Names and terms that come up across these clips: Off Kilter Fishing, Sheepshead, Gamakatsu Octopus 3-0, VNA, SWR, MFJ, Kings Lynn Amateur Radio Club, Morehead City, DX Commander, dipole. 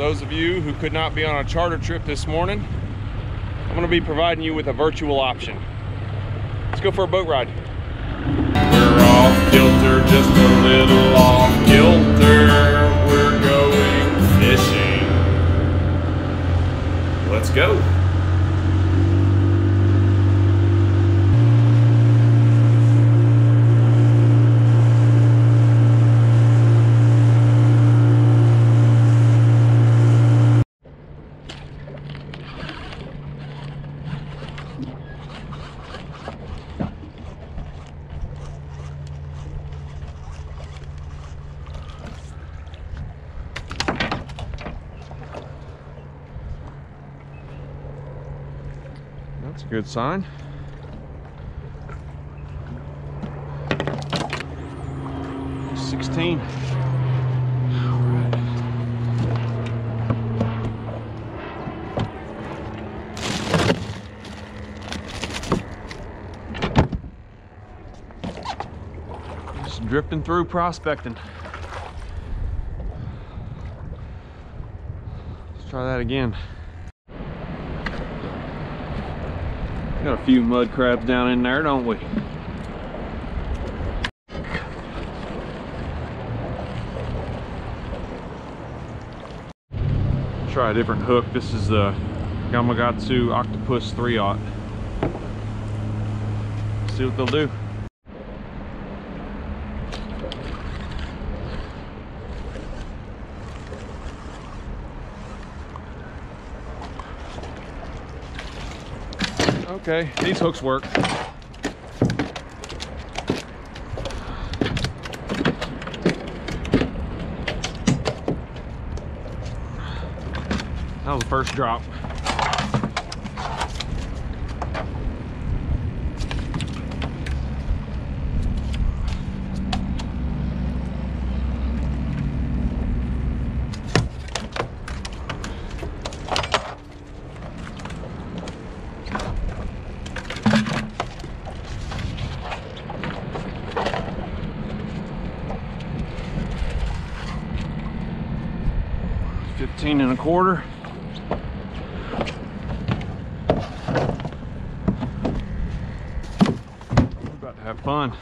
those of you who could not be on a charter trip this morning, I'm going to be providing you with a virtual option. Let's go for a boat ride. We're off kilter, just a little off kilter. We're going fishing. Let's go. That's a good sign. It's 16. All right. Just drifting through prospecting. Let's try that again. Got a few mud crabs down in there, don't we? Try a different hook. This is the Gamakatsu Octopus 3-0. See what they'll do. Okay, these hooks work. That was the first drop. And a quarter. We're about to have fun.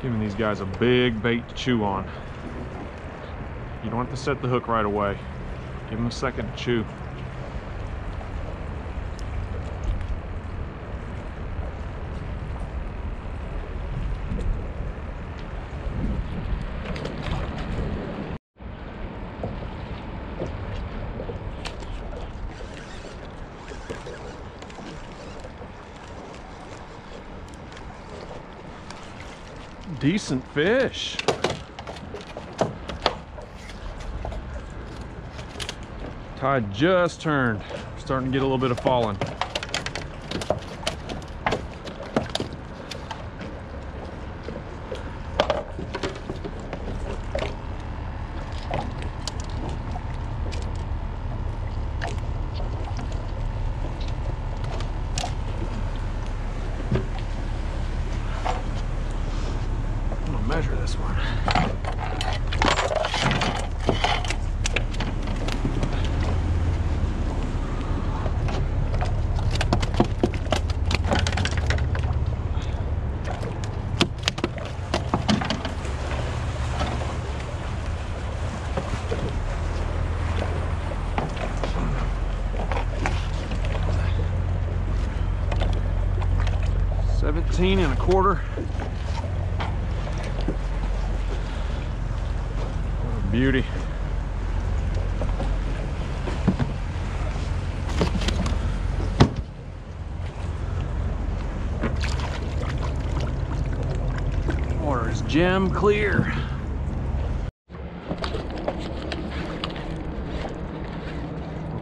Giving these guys a big bait to chew on. You don't have to set the hook right away. Give them a second to chew. Decent fish. Tide just turned. We're starting to get a little bit of falling. I'm gonna measure this one. And a quarter. What a beauty. Water is gem clear.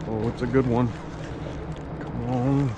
Oh, it's a good one. Come on.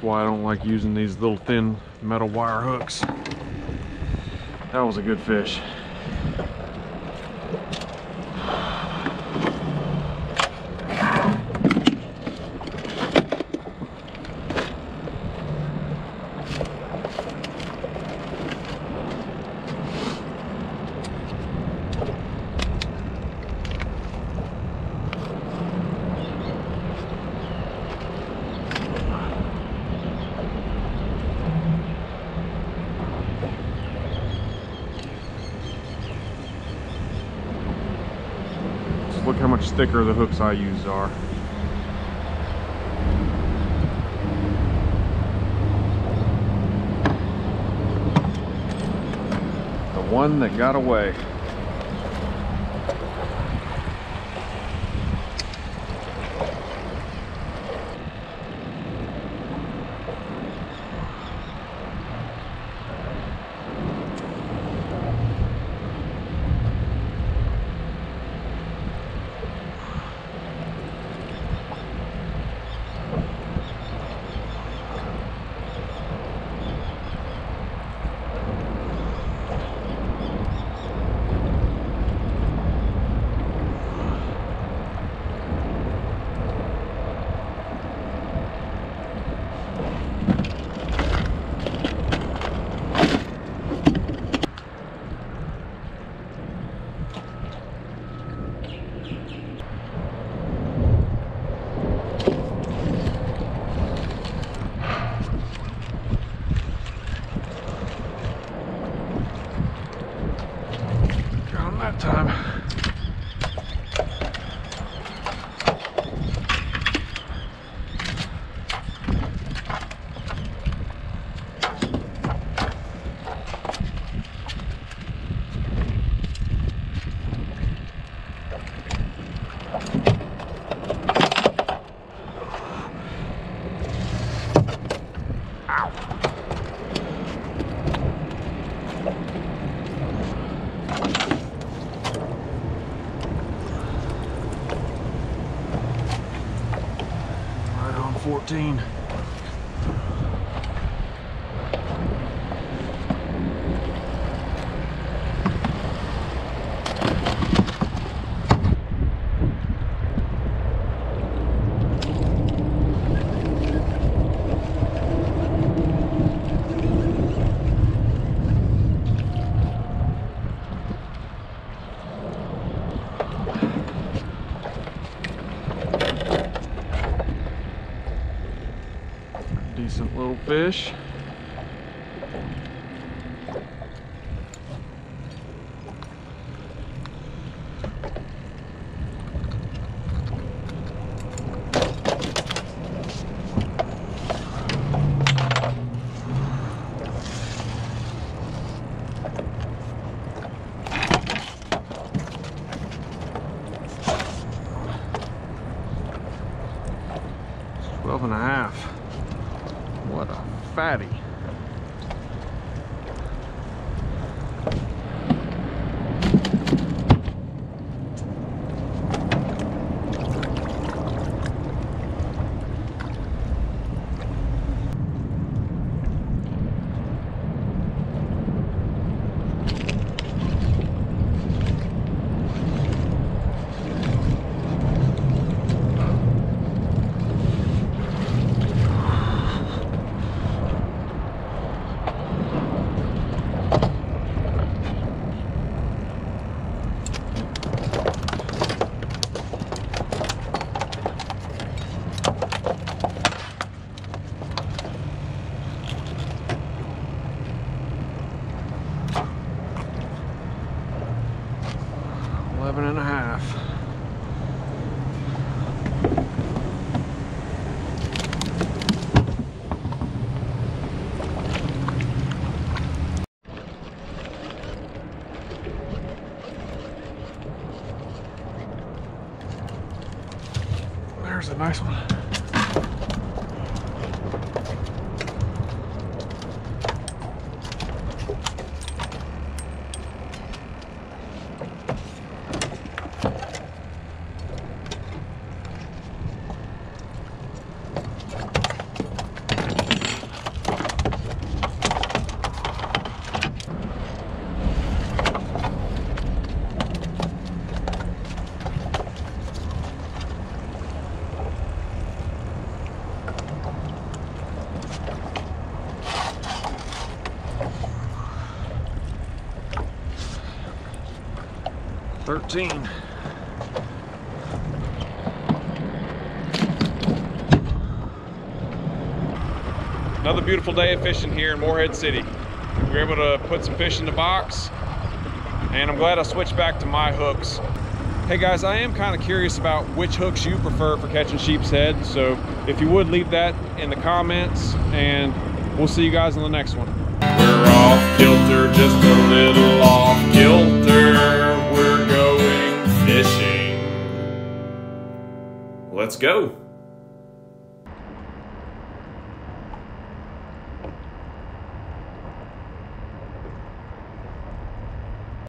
That's why I don't like using these little thin metal wire hooks. That was a good fish. Look how much thicker the hooks I use are. The one that got away. Decent little fish. There's a nice one. 13. Another beautiful day of fishing here in Morehead City. We were able to put some fish in the box, and I'm glad I switched back to my hooks. Hey guys, I am kind of curious about which hooks you prefer for catching sheepshead, so if you would leave that in the comments, and we'll see you guys in the next one. We're off kilter, just a little off kilter. We're going fishing. Let's go.